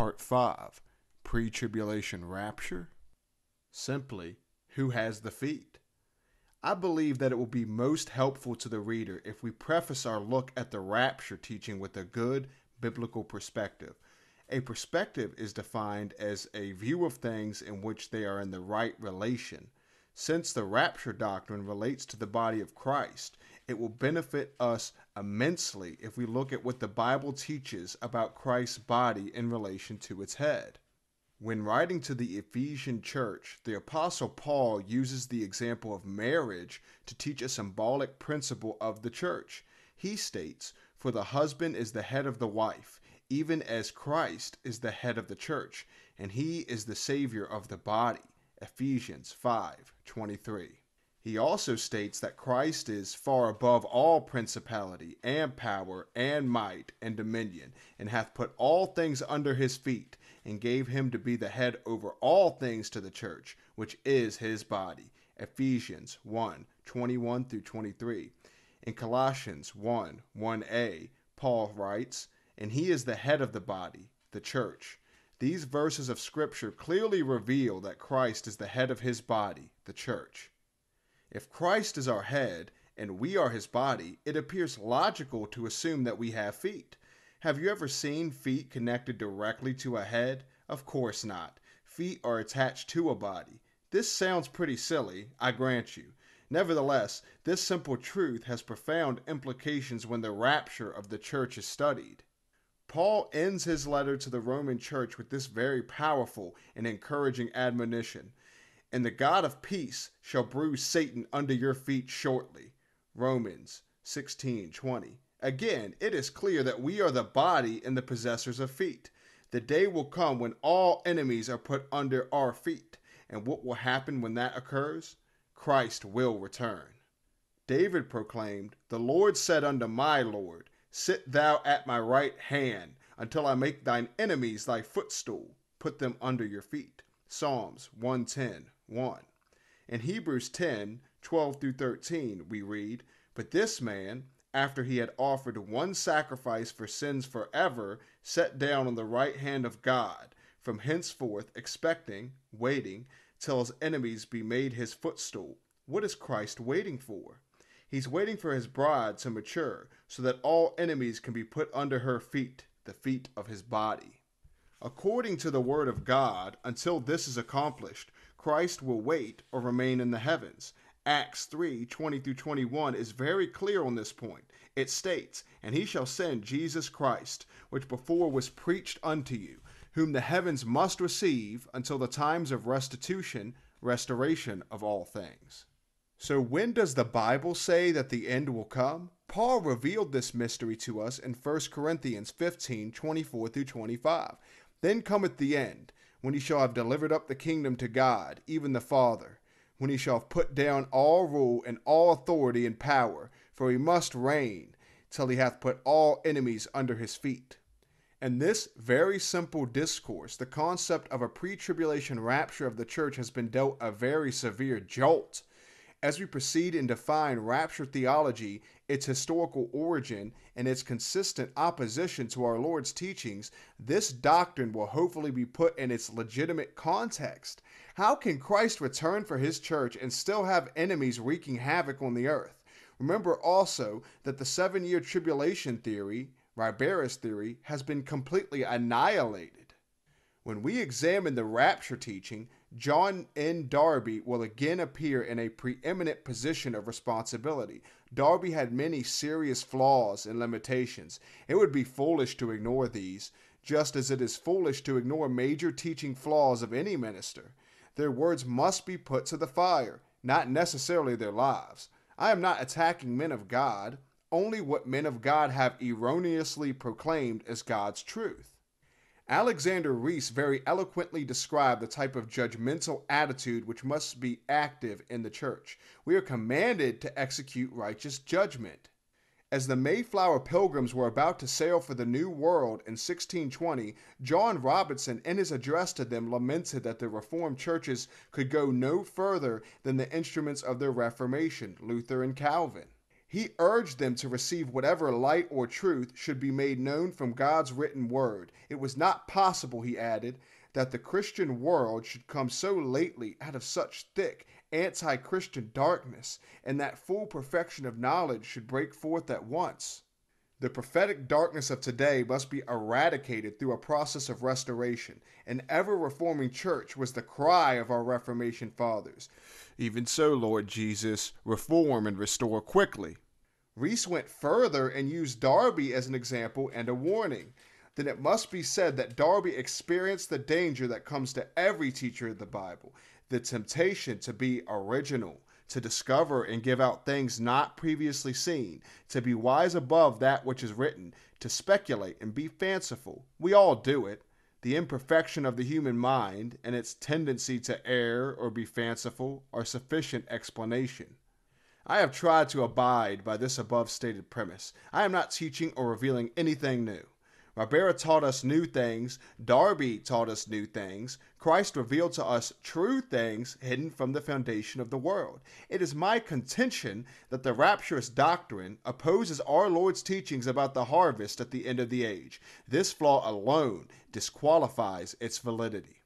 Part 5, Pre-Tribulation Rapture. Simply, who has the feet? I believe that it will be most helpful to the reader if we preface our look at the rapture teaching with a good biblical perspective. A perspective is defined as a view of things in which they are in the right relation. Since the rapture doctrine relates to the body of Christ, it will benefit us immensely if we look at what the Bible teaches about Christ's body in relation to its head. When writing to the Ephesian church, the Apostle Paul uses the example of marriage to teach a symbolic principle of the church. He states, "For the husband is the head of the wife, even as Christ is the head of the church, and he is the Savior of the body." Ephesians 5:23. He also states that Christ is far above all principality and power and might and dominion, and hath put all things under his feet, and gave him to be the head over all things to the church, which is his body. Ephesians 1:21-23. In Colossians 1:1a, Paul writes, "And he is the head of the body, the church." These verses of Scripture clearly reveal that Christ is the head of his body, the church. If Christ is our head and we are his body, it appears logical to assume that we have feet. Have you ever seen feet connected directly to a head? Of course not. Feet are attached to a body. This sounds pretty silly, I grant you. Nevertheless, this simple truth has profound implications when the rapture of the church is studied. Paul ends his letter to the Roman church with this very powerful and encouraging admonition. "And the God of peace shall bruise Satan under your feet shortly." Romans 16:20. Again, it is clear that we are the body and the possessors of feet. The day will come when all enemies are put under our feet. And what will happen when that occurs? Christ will return. David proclaimed, "The Lord said unto my Lord, Sit thou at my right hand, until I make thine enemies thy footstool, put them under your feet." Psalms 110:1. In Hebrews 10:12-13 we read, "But this man, after he had offered one sacrifice for sins forever, sat down on the right hand of God, from henceforth expecting, waiting, till his enemies be made his footstool." What is Christ waiting for? He's waiting for his bride to mature so that all enemies can be put under her feet, the feet of his body. According to the word of God, until this is accomplished, Christ will wait or remain in the heavens. Acts 3:20-21 is very clear on this point. It states, "And he shall send Jesus Christ, which before was preached unto you, whom the heavens must receive until the times of restoration of all things." So when does the Bible say that the end will come? Paul revealed this mystery to us in 1 Corinthians 15:24-25. "Then cometh the end, when he shall have delivered up the kingdom to God, even the Father, when he shall have put down all rule and all authority and power, for he must reign till he hath put all enemies under his feet." In this very simple discourse, the concept of a pre-tribulation rapture of the church has been dealt a very severe jolt. As we proceed and define rapture theology, its historical origin, and its consistent opposition to our Lord's teachings, this doctrine will hopefully be put in its legitimate context. How can Christ return for his church and still have enemies wreaking havoc on the earth? Remember also that the 7-year tribulation theory, Ribera's theory, has been completely annihilated. When we examine the rapture teaching, John N. Darby will again appear in a preeminent position of responsibility. Darby had many serious flaws and limitations. It would be foolish to ignore these, just as it is foolish to ignore major teaching flaws of any minister. Their words must be put to the fire, not necessarily their lives. I am not attacking men of God, only what men of God have erroneously proclaimed as God's truth. Alexander Reese very eloquently described the type of judgmental attitude which must be active in the church. We are commanded to execute righteous judgment. As the Mayflower Pilgrims were about to sail for the New World in 1620, John Robinson, in his address to them, lamented that the Reformed churches could go no further than the instruments of their Reformation, Luther and Calvin. He urged them to receive whatever light or truth should be made known from God's written word. It was not possible, he added, that the Christian world should come so lately out of such thick anti-Christian darkness, and that full perfection of knowledge should break forth at once. The prophetic darkness of today must be eradicated through a process of restoration. An ever-reforming church was the cry of our Reformation fathers. Even so, Lord Jesus, reform and restore quickly. Reese went further and used Darby as an example and a warning. Then it must be said that Darby experienced the danger that comes to every teacher of the Bible, the temptation to be original, to discover and give out things not previously seen, to be wise above that which is written, to speculate and be fanciful. We all do it. The imperfection of the human mind and its tendency to err or be fanciful are sufficient explanation. I have tried to abide by this above-stated premise. I am not teaching or revealing anything new. Ribera taught us new things, Darby taught us new things, Christ revealed to us true things hidden from the foundation of the world. It is my contention that the rapturous doctrine opposes our Lord's teachings about the harvest at the end of the age. This flaw alone disqualifies its validity.